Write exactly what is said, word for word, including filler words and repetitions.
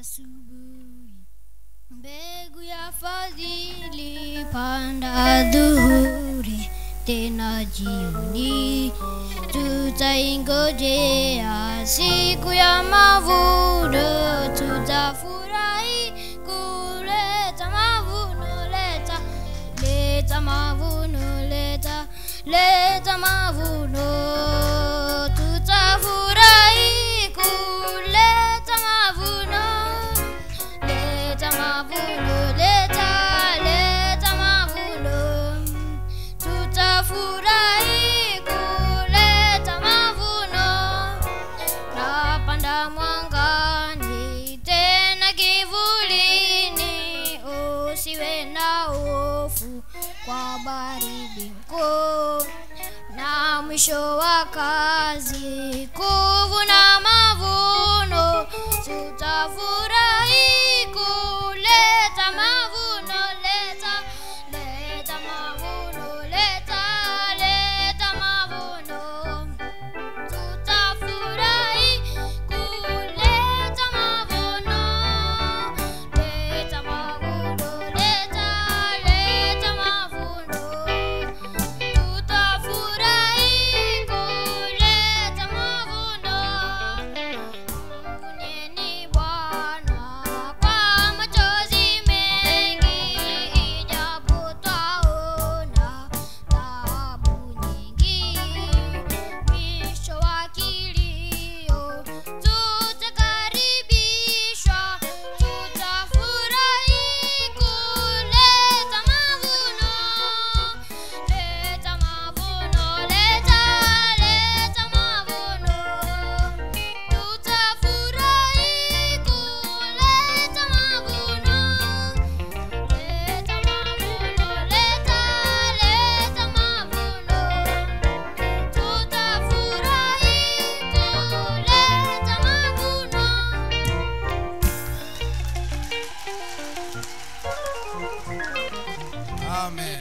asubuhi, mbegu ya fadhili panda dhuhuri, tena jioni tutaingojea siku ya mavuno, tutafurahi kuleta mavuno. Leta, leta mavuno, leta, leta mavuno. Kwa baridi kuu na mwisho wa kazi, kuvuna mavuno, tutafurahi kuleta mavuno. Leta, leta mavuno, leta, leta mavuno, tutafurahi kuleta mavuno. Leta mavuno, leta, amen.